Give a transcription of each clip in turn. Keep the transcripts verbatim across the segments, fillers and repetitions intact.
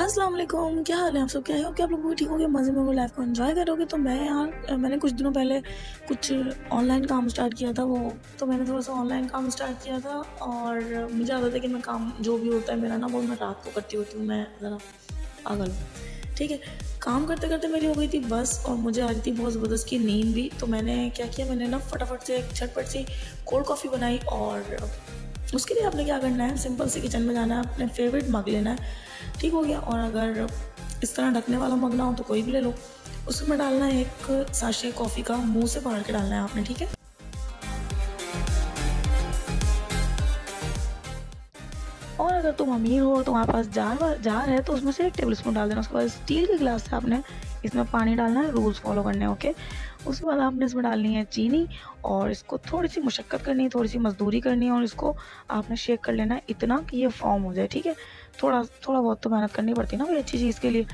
अस्सलाम वालेकुम, क्या हाल है आप सब? क्या है कि आप लोग भी ठीक हो गए, मज़े में हो, लाइफ को एंजॉय करोगे। तो मैं यहाँ मैंने कुछ दिनों पहले कुछ ऑनलाइन काम स्टार्ट किया था, वो तो मैंने थोड़ा सा ऑनलाइन काम स्टार्ट किया था और मुझे आता था कि मैं काम जो भी होता है मेरा ना वो मैं रात को करती होती हूँ, मैं ज़रा पागल हूँ। ठीक है, काम करते करते मेरी हो गई थी बस और मुझे आ रही थी बहुत ज़बरदस्त की नींद भी। तो मैंने क्या किया, मैंने ना फटाफट से झटपट से कोल्ड कॉफ़ी बनाई और उसके लिए आपने क्या करना है, सिंपल से किचन में जाना है, अपने फेवरेट मग लेना है। ठीक हो गया। और अगर इस तरह ढकने वाला मग ना हो तो कोई भी ले लो। उसमें डालना है एक साशे कॉफ़ी का, मुंह से फाड़ के डालना है आपने। ठीक है, और अगर तुम अमीर हो और तुम्हारे पास जार जार है तो उसमें से एक टेबल स्पून डाल देना। उसके बाद स्टील के गिलास से आपने इसमें पानी डालना है, रूल्स फॉलो करने हैं। ओके, उसके बाद आपने इसमें डालनी है चीनी और इसको थोड़ी सी मशक्क़त करनी है, थोड़ी सी मजदूरी करनी है और इसको आपने शेक कर लेना है इतना कि ये फॉर्म हो जाए। ठीक है, थोड़ा थोड़ा बहुत तो मेहनत करनी पड़ती है ना कोई अच्छी चीज़ के लिए।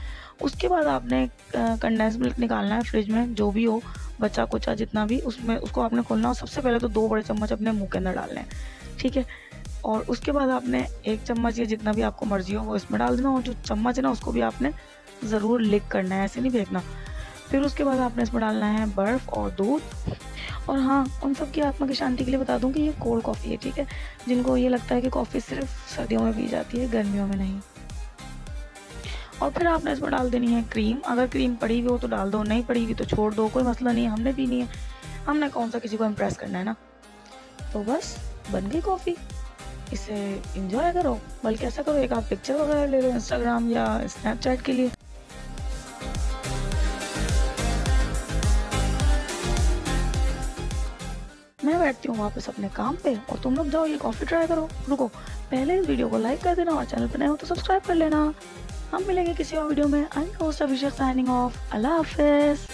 उसके बाद आपने कंडेंस मिल्क निकालना है फ्रिज में, जो भी हो बचा कुचा जितना भी, उसमें उसको आपने खोलना और सबसे पहले तो दो बड़े चम्मच अपने मुँह के अंदर डालने हैं। ठीक है, और उसके बाद आपने एक चम्मच या जितना भी आपको मर्जी हो वो इसमें डाल देना और जो चम्मच है ना उसको भी आपने ज़रूर लिक करना है, ऐसे नहीं फेंकना। फिर उसके बाद आपने इसमें डालना है बर्फ़ और दूध। और हाँ, उन सब की आत्मा की शांति के लिए बता दूं कि ये कोल्ड कॉफ़ी है। ठीक है, जिनको ये लगता है कि कॉफ़ी सिर्फ सर्दियों में पी जाती है, गर्मियों में नहीं। और फिर आपने इसमें डाल देनी है क्रीम, अगर क्रीम पड़ी हुई हो तो डाल दो, नहीं पड़ी हुई तो छोड़ दो, कोई मसला नहीं है, हमने पीनी है, हमने कौन सा किसी को इम्प्रेस करना है ना। तो बस बन गई कॉफ़ी, इसे इंजॉय करो। बल्कि ऐसा करो, एक आप पिक्चर वगैरह ले लो इंस्टाग्राम या स्नैपचैट के लिए। मैं बैठती हूँ वापस अपने काम पे और तुम लोग जाओ ये कॉफ़ी ट्राई करो। रुको, पहले इस वीडियो को लाइक कर देना और चैनल पर नए हो तो सब्सक्राइब कर लेना। हम मिलेंगे किसी और वीडियो में। I host Abhishek, signing off, अल्लाह हाफिज़।